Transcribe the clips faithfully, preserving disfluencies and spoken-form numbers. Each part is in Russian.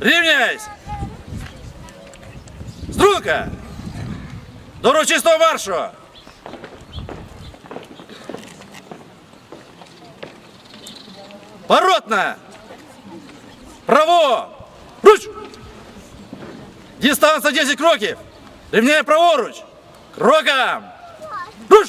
Рівняйся! Струнка! До урочистого маршу! Поротно! Право! Руч! Дистанция десять кроків! Рівняй праворуч! Кроком! Руч!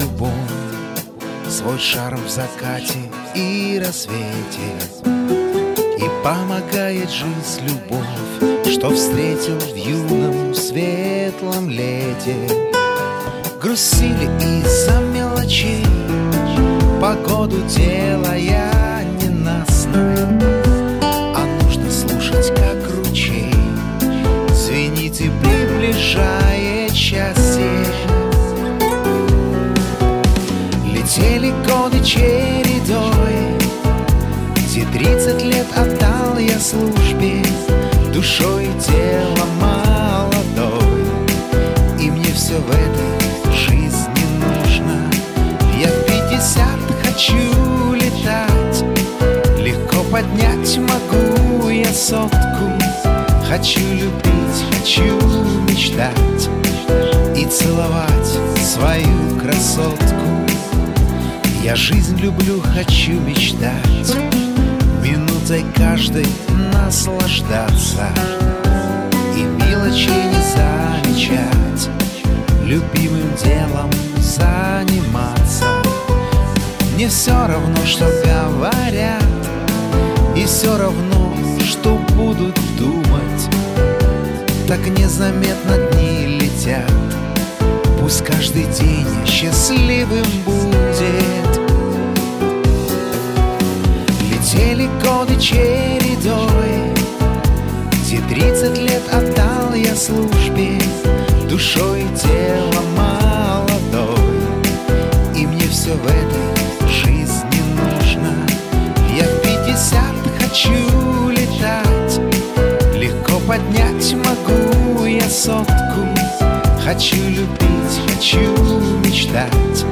Любовь, свой шарм в закате и рассвете, и помогает жизнь любовь, что встретил в юном светлом лете. Грустили из-за мелочей, погоду делая ненастной, а нужно слушать, как ручей звенит и приближает счастье. Летели годы чередой, те тридцать лет отдал я службе, душой и телом молодой. И мне все в этой жизни нужно. Я в пятьдесят хочу летать, легко поднять могу я сотку. Хочу любить, хочу мечтать и целовать свою красотку. Я жизнь люблю, хочу мечтать, минутой каждой наслаждаться и мелочи не замечать, любимым делом заниматься. Мне все равно, что говорят, и все равно, что будут думать. Так незаметно дни летят, пусть каждый день счастливым будет. Летели годы чередой, те тридцать лет отдал я службе, душой и телом молодой. И мне все в этой жизни нужно. Я в пятьдесят хочу летать, легко поднять могу я сотку. Хочу любить, хочу мечтать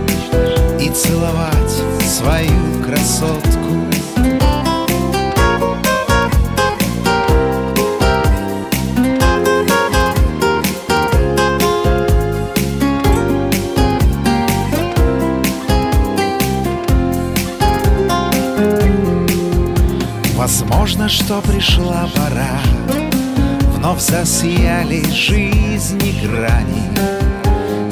и целовать свою красотку. Возможно, что пришла пора, вновь засияли жизни грани.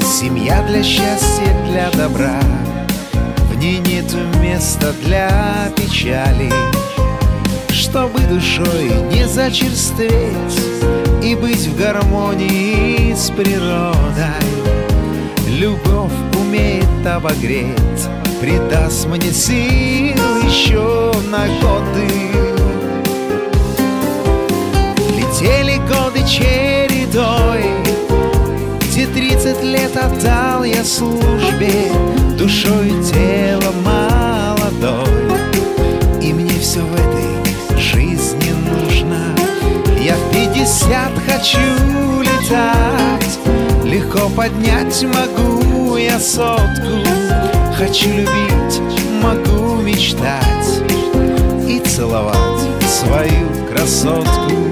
Семья для счастья, для добра, в ней нету места для печали. Чтобы душой не зачерстветь и быть в гармонии с природой, любовь умеет обогреть, придаст мне сил еще на годы. Летели годы чередой, те тридцать лет отдал я службе, душой и телом молодой. И мне все в этой жизни нужно. Я в пятьдесят хочу летать, легко поднять могу я сотку. Хочу любить, могу мечтать и целовать свою красотку.